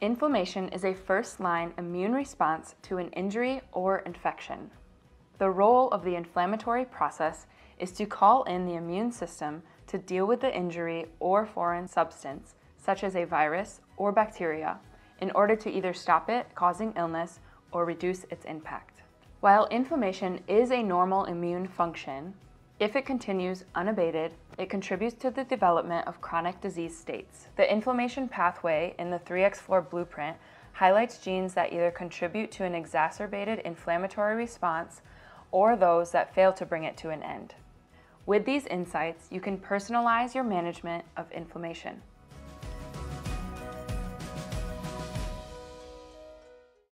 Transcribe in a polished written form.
Inflammation is a first-line immune response to an injury or infection. The role of the inflammatory process is to call in the immune system to deal with the injury or foreign substance, such as a virus or bacteria, in order to either stop it causing illness or reduce its impact. While inflammation is a normal immune function, if it continues unabated, it contributes to the development of chronic disease states. The inflammation pathway in the 3x4 blueprint highlights genes that either contribute to an exacerbated inflammatory response or those that fail to bring it to an end. With these insights, you can personalize your management of inflammation.